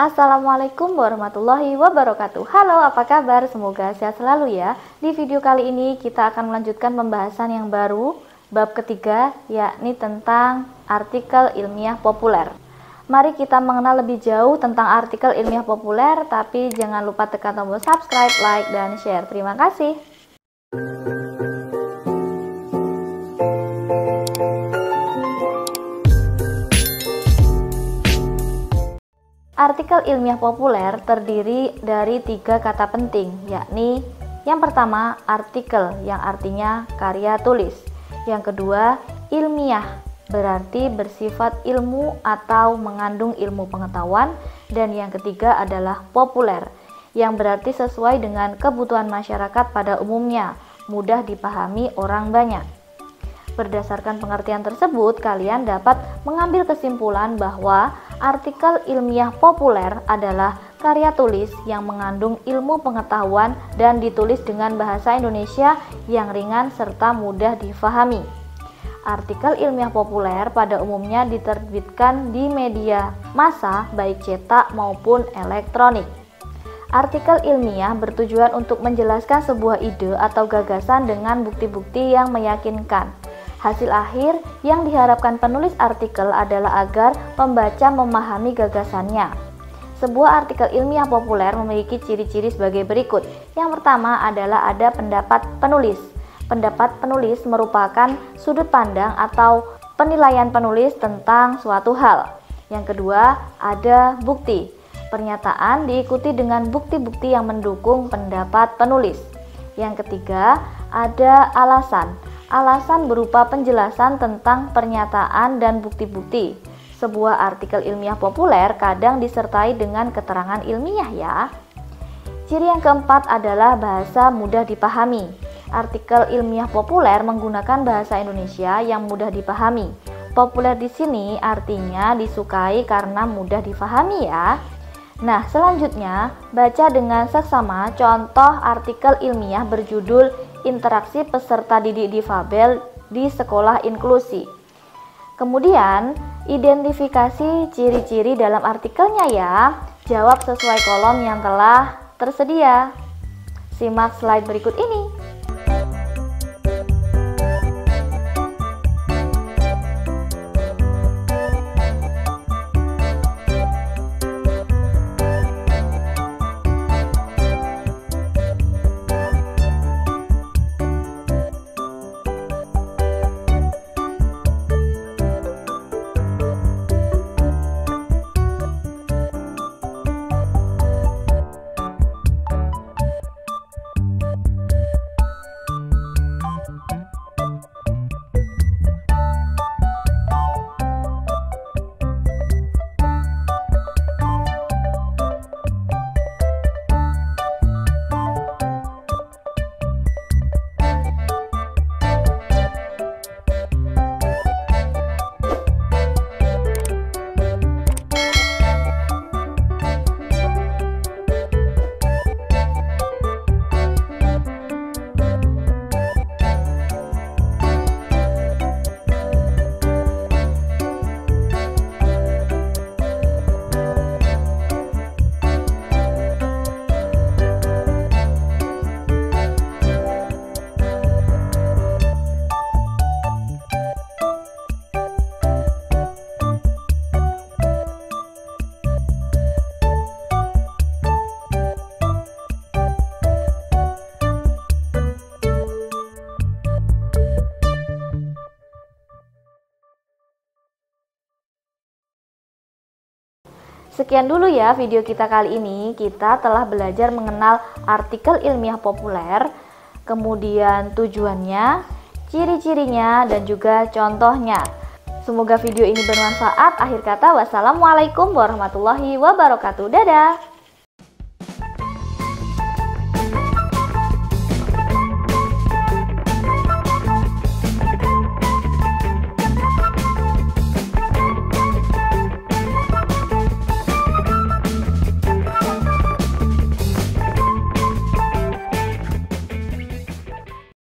Assalamualaikum warahmatullahi wabarakatuh. Halo, apa kabar? Semoga sehat selalu ya. Di video kali ini kita akan melanjutkan pembahasan yang baru, bab ketiga, yakni tentang artikel ilmiah populer. Mari kita mengenal lebih jauh tentang artikel ilmiah populer, tapi jangan lupa tekan tombol subscribe, like, dan share. Terima kasih. Artikel ilmiah populer terdiri dari tiga kata penting, yakni yang pertama artikel yang artinya karya tulis, yang kedua ilmiah berarti bersifat ilmu atau mengandung ilmu pengetahuan, dan yang ketiga adalah populer yang berarti sesuai dengan kebutuhan masyarakat pada umumnya, mudah dipahami orang banyak. Berdasarkan pengertian tersebut, kalian dapat mengambil kesimpulan bahwa artikel ilmiah populer adalah karya tulis yang mengandung ilmu pengetahuan dan ditulis dengan bahasa Indonesia yang ringan serta mudah difahami. Artikel ilmiah populer pada umumnya diterbitkan di media massa baik cetak maupun elektronik. Artikel ilmiah bertujuan untuk menjelaskan sebuah ide atau gagasan dengan bukti-bukti yang meyakinkan. Hasil akhir yang diharapkan penulis artikel adalah agar pembaca memahami gagasannya. Sebuah artikel ilmiah populer memiliki ciri-ciri sebagai berikut. Yang pertama adalah ada pendapat penulis. Pendapat penulis merupakan sudut pandang atau penilaian penulis tentang suatu hal. Yang kedua ada bukti. Pernyataan diikuti dengan bukti-bukti yang mendukung pendapat penulis. Yang ketiga ada alasan. Alasan berupa penjelasan tentang pernyataan dan bukti-bukti. Sebuah artikel ilmiah populer kadang disertai dengan keterangan ilmiah ya. Ciri yang keempat adalah bahasa mudah dipahami. Artikel ilmiah populer menggunakan bahasa Indonesia yang mudah dipahami. Populer di sini artinya disukai karena mudah dipahami ya. Nah, selanjutnya baca dengan seksama contoh artikel ilmiah berjudul Interaksi peserta didik difabel di sekolah inklusi. Kemudian, identifikasi ciri-ciri dalam artikelnya ya. Jawab sesuai kolom yang telah tersedia. Simak slide berikut ini. Sekian dulu ya video kita kali ini. Kita telah belajar mengenal artikel ilmiah populer, kemudian tujuannya, ciri-cirinya, dan juga contohnya. Semoga video ini bermanfaat. Akhir kata, wassalamualaikum warahmatullahi wabarakatuh. Dadah!